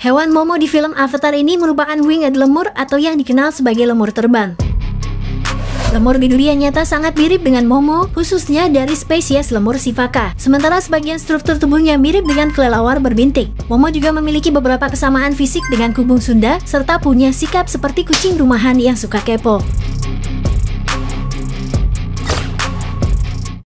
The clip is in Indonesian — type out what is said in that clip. Hewan Momo di film Avatar ini merupakan winged lemur atau yang dikenal sebagai lemur terbang. Lemur di dunia nyata sangat mirip dengan Momo, khususnya dari spesies lemur sifaka. Sementara sebagian struktur tubuhnya mirip dengan kelelawar berbintik. Momo juga memiliki beberapa kesamaan fisik dengan kubung Sunda, serta punya sikap seperti kucing rumahan yang suka kepo.